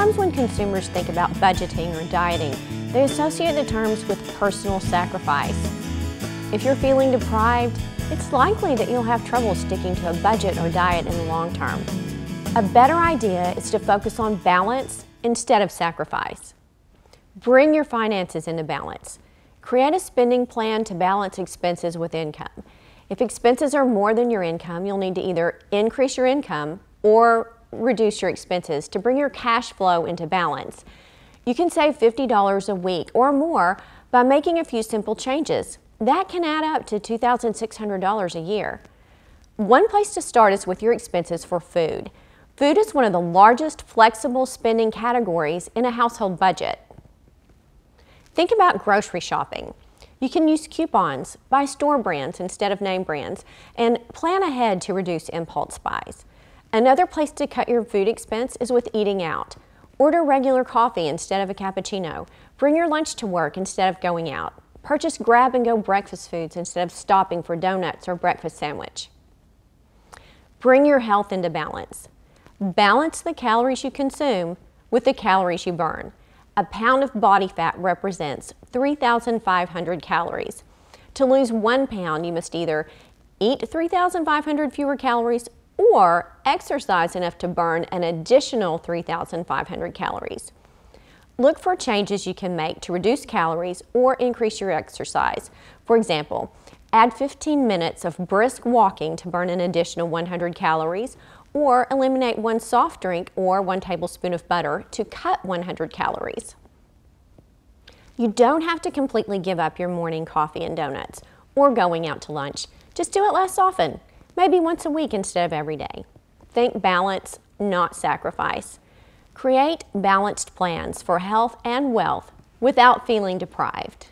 Sometimes when consumers think about budgeting or dieting, they associate the terms with personal sacrifice. If you're feeling deprived, it's likely that you'll have trouble sticking to a budget or diet in the long term. A better idea is to focus on balance instead of sacrifice. Bring your finances into balance. Create a spending plan to balance expenses with income. If expenses are more than your income, you'll need to either increase your income or reduce your expenses to bring your cash flow into balance. You can save $50 a week or more by making a few simple changes. That can add up to $2,600 a year. One place to start is with your expenses for food. Food is one of the largest flexible spending categories in a household budget. Think about grocery shopping. You can use coupons, buy store brands instead of name brands, and plan ahead to reduce impulse buys. Another place to cut your food expense is with eating out. Order regular coffee instead of a cappuccino. Bring your lunch to work instead of going out. Purchase grab-and-go breakfast foods instead of stopping for donuts or breakfast sandwich. Bring your health into balance. Balance the calories you consume with the calories you burn. A pound of body fat represents 3,500 calories. To lose 1 pound, you must either eat 3,500 fewer calories or exercise enough to burn an additional 3,500 calories. Look for changes you can make to reduce calories or increase your exercise. For example, add 15 minutes of brisk walking to burn an additional 100 calories, or eliminate one soft drink or 1 tablespoon of butter to cut 100 calories. You don't have to completely give up your morning coffee and donuts or going out to lunch. Just do it less often, maybe once a week instead of every day. Think balance, not sacrifice. Create balanced plans for health and wealth without feeling deprived.